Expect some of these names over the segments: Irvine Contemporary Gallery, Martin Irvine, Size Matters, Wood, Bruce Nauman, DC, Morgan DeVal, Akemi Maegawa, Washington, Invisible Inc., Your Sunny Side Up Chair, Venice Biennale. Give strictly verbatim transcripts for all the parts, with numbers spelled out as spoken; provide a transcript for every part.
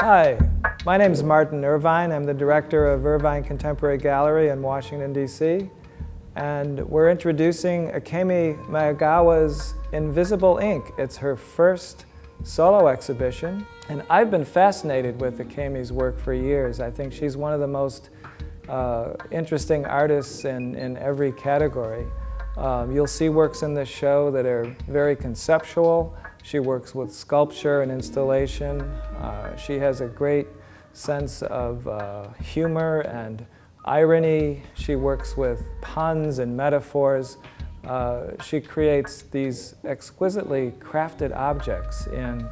Hi, my name is Martin Irvine. I'm the director of Irvine Contemporary Gallery in Washington, D C And we're introducing Akemi Maegawa's Invisible Incorporated. It's her first solo exhibition. And I've been fascinated with Akemi's work for years. I think she's one of the most uh, interesting artists in, in every category. Um, you'll see works in this show that are very conceptual. She works with sculpture and installation. Uh, she has a great sense of uh, humor and irony. She works with puns and metaphors. Uh, she creates these exquisitely crafted objects in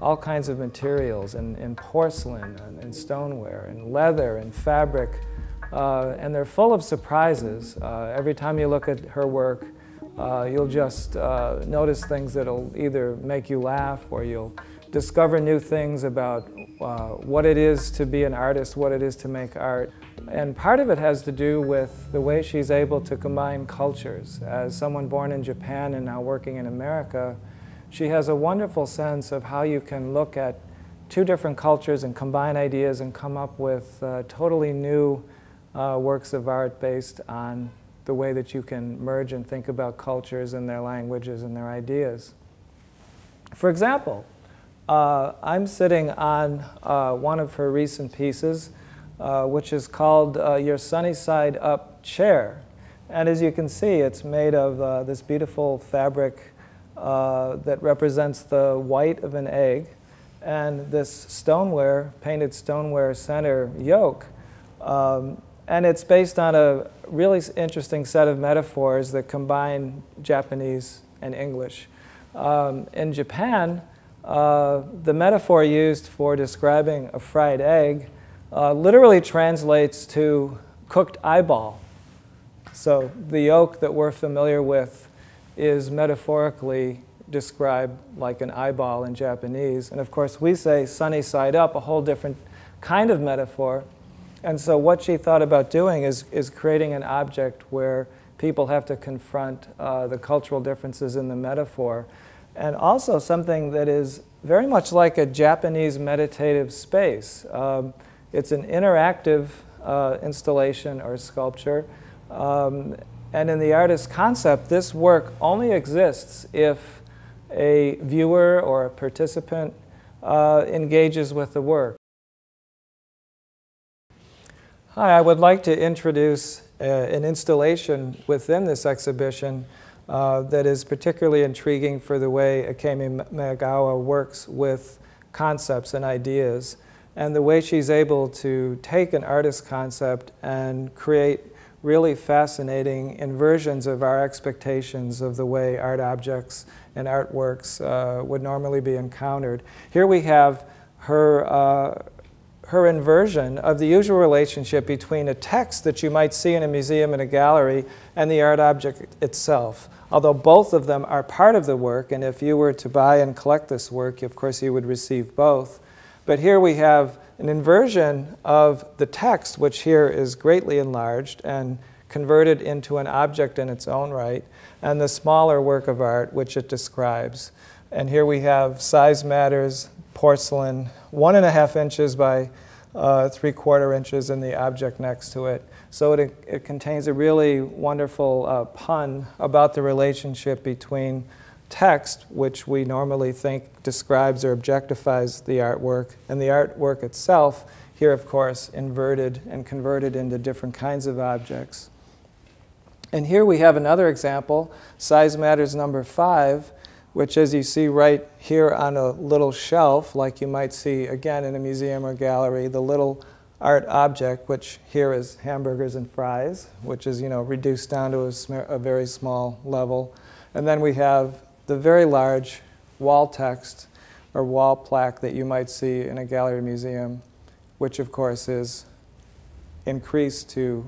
all kinds of materials, in, in porcelain and in stoneware and leather and fabric. Uh, and they're full of surprises. Uh, every time you look at her work, Uh, you'll just uh, notice things that'll either make you laugh or you'll discover new things about uh, what it is to be an artist, what it is to make art. And part of it has to do with the way she's able to combine cultures. As someone born in Japan and now working in America, she has a wonderful sense of how you can look at two different cultures and combine ideas and come up with uh, totally new uh, works of art based on the way that you can merge and think about cultures and their languages and their ideas. For example, uh, I'm sitting on uh, one of her recent pieces, uh, which is called uh, Your Sunny Side Up Chair. And as you can see, it's made of uh, this beautiful fabric uh, that represents the white of an egg and this stoneware, painted stoneware center yoke. Um, And it's based on a really interesting set of metaphors that combine Japanese and English. Um, in Japan, uh, the metaphor used for describing a fried egg uh, literally translates to cooked eyeball. So the yolk that we're familiar with is metaphorically described like an eyeball in Japanese. And of course, we say sunny side up, a whole different kind of metaphor. And so what she thought about doing is, is creating an object where people have to confront uh, the cultural differences in the metaphor. And also something that is very much like a Japanese meditative space. Um, it's an interactive uh, installation or sculpture. Um, and in the artist's concept, this work only exists if a viewer or a participant uh, engages with the work. Hi, I would like to introduce uh, an installation within this exhibition uh, that is particularly intriguing for the way Akemi Maegawa works with concepts and ideas, and the way she's able to take an artist's concept and create really fascinating inversions of our expectations of the way art objects and artworks uh, would normally be encountered. Here we have her uh, her inversion of the usual relationship between a text that you might see in a museum and a gallery and the art object itself. Although both of them are part of the work, and if you were to buy and collect this work, of course you would receive both. But here we have an inversion of the text, which here is greatly enlarged and converted into an object in its own right, and the smaller work of art which it describes. And here we have Size Matters, porcelain, one and a half inches by uh, three quarter inches, and the object next to it. So it, it contains a really wonderful uh, pun about the relationship between text, which we normally think describes or objectifies the artwork, and the artwork itself, here of course inverted and converted into different kinds of objects. And here we have another example, Size Matters number five, which as you see right here on a little shelf, like you might see again in a museum or gallery, the little art object, which here is hamburgers and fries, which is, you know, reduced down to a, a very small level. And then we have the very large wall text or wall plaque that you might see in a gallery museum, which of course is increased to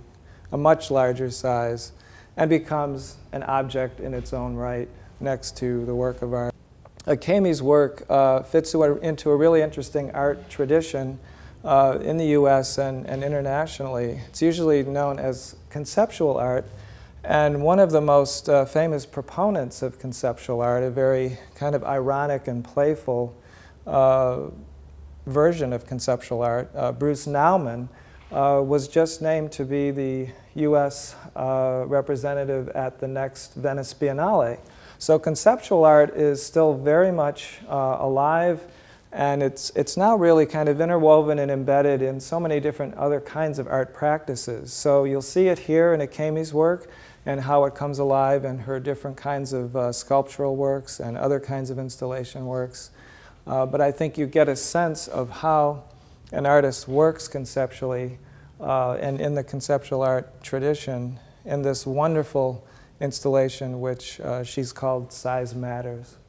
a much larger size and becomes an object in its own right, next to the work of art. Akemi's work uh, fits into a really interesting art tradition uh, in the U S and, and internationally. It's usually known as conceptual art, and one of the most uh, famous proponents of conceptual art, a very kind of ironic and playful uh, version of conceptual art, uh, Bruce Nauman, Uh, was just named to be the U S uh, representative at the next Venice Biennale. So conceptual art is still very much uh, alive, and it's, it's now really kind of interwoven and embedded in so many different other kinds of art practices. So you'll see it here in Akemi's work and how it comes alive in her different kinds of uh, sculptural works and other kinds of installation works. Uh, but I think you get a sense of how an artist works conceptually uh, and in the conceptual art tradition in this wonderful installation, which uh, she's called Size Matters.